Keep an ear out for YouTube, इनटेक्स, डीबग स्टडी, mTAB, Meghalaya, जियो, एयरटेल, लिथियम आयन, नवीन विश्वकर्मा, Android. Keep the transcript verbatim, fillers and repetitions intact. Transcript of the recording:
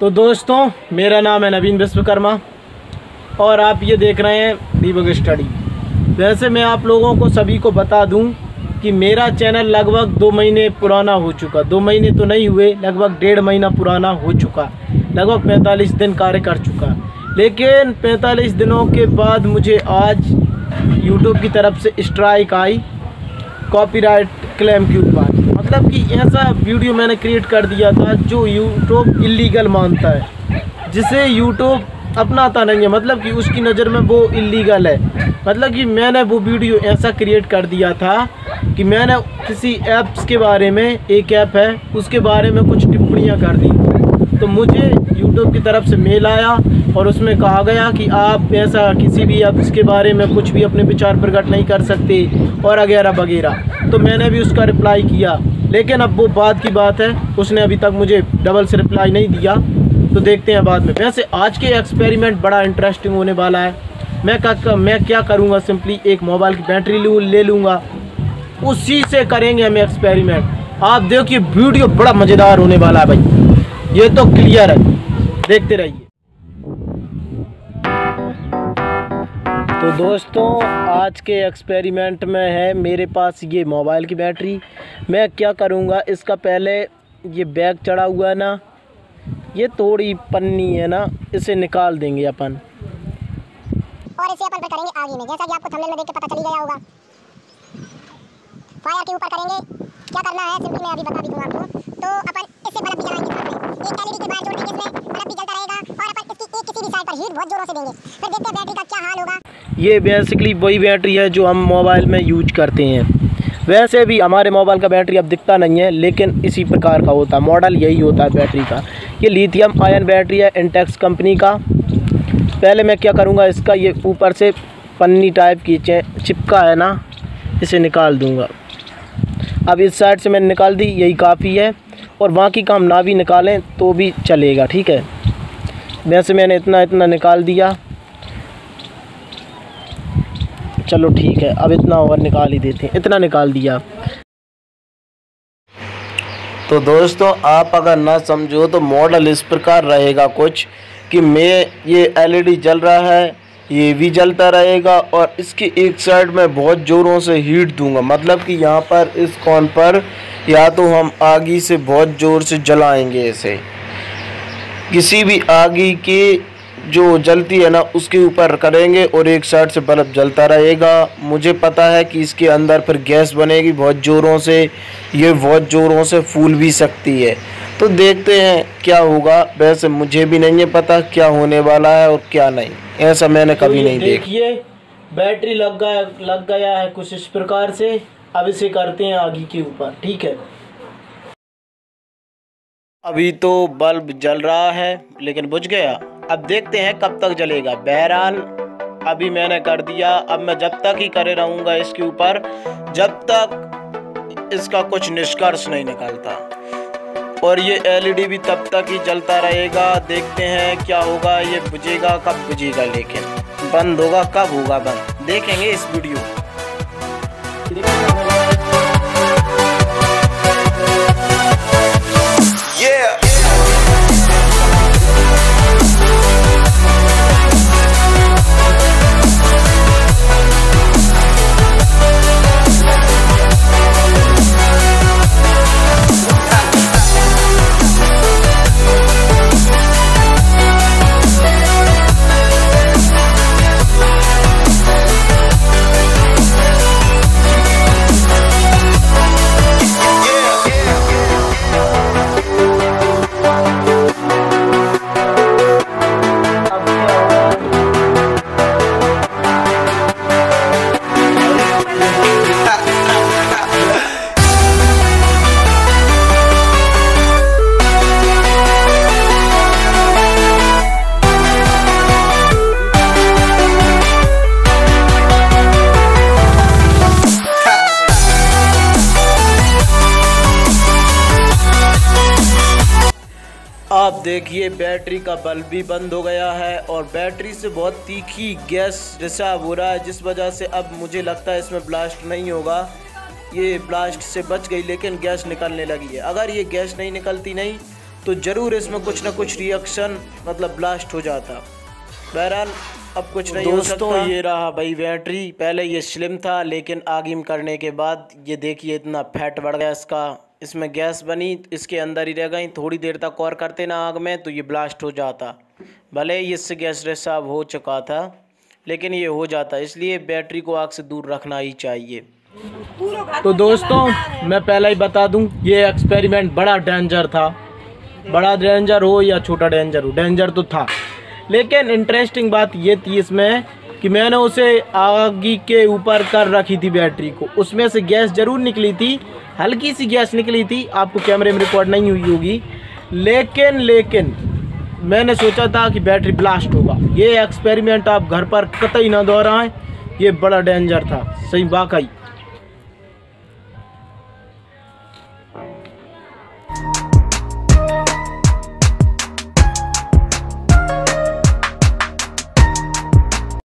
तो दोस्तों, मेरा नाम है नवीन विश्वकर्मा और आप ये देख रहे हैं डीबग स्टडी। वैसे मैं आप लोगों को सभी को बता दूं कि मेरा चैनल लगभग दो महीने पुराना हो चुका, दो महीने तो नहीं हुए, लगभग डेढ़ महीना पुराना हो चुका, लगभग पैंतालीस दिन कार्य कर चुका। लेकिन पैंतालीस दिनों के बाद मुझे आज YouTube की तरफ से स्ट्राइक आई कॉपीराइट क्लेम के ऊपर। मतलब कि ऐसा वीडियो मैंने क्रिएट कर दिया था जो YouTube इलीगल मानता है, जिसे YouTube अपनाता नहीं है, मतलब कि उसकी नज़र में वो इलीगल है। मतलब कि मैंने वो वीडियो ऐसा क्रिएट कर दिया था कि मैंने किसी ऐप्स के बारे में, एक ऐप है उसके बारे में कुछ टिप्पणियां कर दी, तो मुझे यूट्यूब की तरफ से मेल आया और उसमें कहा गया कि आप ऐसा किसी भी ऐप्स के बारे में कुछ भी अपने विचार प्रकट नहीं कर सकते और वगैरह वगैरह। तो मैंने भी उसका रिप्लाई किया, लेकिन अब वो बात की बात है, उसने अभी तक मुझे डबल से रिप्लाई नहीं दिया, तो देखते हैं बाद में। वैसे आज के एक्सपेरिमेंट बड़ा इंटरेस्टिंग होने वाला है। मैं क्या मैं क्या करूँगा, सिंपली एक मोबाइल की बैटरी लूँ ले लूँगा, उसी से करेंगे हम एक्सपेरिमेंट। आप देखिए वीडियो बड़ा मज़ेदार होने वाला है भाई, ये तो क्लियर है, देखते रहिए। तो दोस्तों, आज के एक्सपेरिमेंट में है मेरे पास ये मोबाइल की बैटरी। मैं क्या करूँगा, इसका पहले ये बैग चढ़ा हुआ है ना, ये थोड़ी पन्नी है ना, इसे निकाल देंगे अपन और इसे अपन पर करेंगे आगे में, जैसा कि आपको थंबनेल में देख के पता चल गया होगा। फायर के ऊपर करेंगे, क्या करना है सिंपली मैं अभी बता भी दूंगा आपको। तो अपन इससे बल्ब भी जलाएंगे साथ में, एक एलईडी के बाहर जोड़ देंगे, इसमें बल्ब भी जलता रहेगा और अपन इसकी एक किसी भी साइड पर हीट बहुत जोरों से देंगे, फिर देखते हैं बैटरी का क्या हाल होगा। ये बेसिकली वही बैटरी है जो हम मोबाइल में यूज करते हैं। वैसे भी हमारे मोबाइल का बैटरी अब दिखता नहीं है, लेकिन इसी प्रकार का होता है, मॉडल यही होता है बैटरी का। ये लिथियम आयन बैटरी है इनटेक्स कंपनी का। पहले मैं क्या करूँगा, इसका ये ऊपर से पन्नी टाइप की चिपका है ना, इसे निकाल दूँगा। अब इस साइड से मैंने निकाल दी, यही काफ़ी है, और बाकी काम ना भी निकालें तो भी चलेगा, ठीक है। वैसे मैंने इतना इतना निकाल दिया, चलो ठीक है, अब इतना और निकाल ही देते हैं, इतना निकाल दिया। तो दोस्तों, आप अगर ना समझो तो मॉडल इस प्रकार रहेगा कुछ कि मैं ये एलईडी जल रहा है, ये भी जलता रहेगा और इसकी एक साइड में बहुत ज़ोरों से हीट दूंगा। मतलब कि यहाँ पर इस कोन पर या तो हम आगी से बहुत ज़ोर से जलाएंगे, इसे किसी भी आगी के जो जलती है ना उसके ऊपर करेंगे और एक साइड से बल्ब जलता रहेगा। मुझे पता है कि इसके अंदर फिर गैस बनेगी बहुत ज़ोरों से, ये बहुत ज़ोरों से फूल भी सकती है, तो देखते हैं क्या होगा। वैसे मुझे भी नहीं है पता क्या होने वाला है और क्या नहीं, ऐसा मैंने कभी नहीं देखा। देखिए बैटरी लग गया लग गया है कुछ इस प्रकार से। अब इसे करते हैं आगे के ऊपर, ठीक है। अभी तो बल्ब जल रहा है लेकिन बुझ गया, अब देखते हैं कब तक जलेगा। बहरहाल अभी मैंने कर दिया, अब मैं जब तक ही करे रहूँगा इसके ऊपर जब तक इसका कुछ निष्कर्ष नहीं निकलता, और ये एलईडी भी तब तक ही जलता रहेगा। देखते हैं क्या होगा, ये बुझेगा कब बुझेगा, लेकिन बंद होगा कब होगा बंद, देखेंगे इस वीडियो। आप देखिए बैटरी का बल्ब भी बंद हो गया है और बैटरी से बहुत तीखी गैस रिसाव हो रहा है, जिस वजह से अब मुझे लगता है इसमें ब्लास्ट नहीं होगा। ये ब्लास्ट से बच गई, लेकिन गैस निकलने लगी है। अगर ये गैस नहीं निकलती नहीं तो ज़रूर इसमें कुछ ना कुछ रिएक्शन मतलब ब्लास्ट हो जाता। बहरहाल अब कुछ नहीं हो सकता। दोस्तों ये रहा भाई बैटरी, पहले ये स्लिम था लेकिन आगिम करने के बाद ये देखिए इतना फैट बढ़ गया इसका, इसमें गैस बनी इसके अंदर ही रह गई। थोड़ी देर तक और करते ना आग में तो ये ब्लास्ट हो जाता, भले ही इससे गैस रिसाव हो चुका था लेकिन ये हो जाता, इसलिए बैटरी को आग से दूर रखना ही चाहिए। तो दोस्तों मैं पहले ही बता दूं ये एक्सपेरिमेंट बड़ा डेंजर था, बड़ा डेंजर हो या छोटा डेंजर हो, डेंजर तो था। लेकिन इंटरेस्टिंग बात ये थी इसमें कि मैंने उसे आग के ऊपर कर रखी थी बैटरी को, उसमें से गैस ज़रूर निकली थी, हल्की सी गैस निकली थी, आपको कैमरे में रिकॉर्ड नहीं हुई होगी, लेकिन लेकिन मैंने सोचा था कि बैटरी ब्लास्ट होगा। ये एक्सपेरिमेंट आप घर पर कतई ना दोहराएं, ये बड़ा डेंजर था सही वाकई।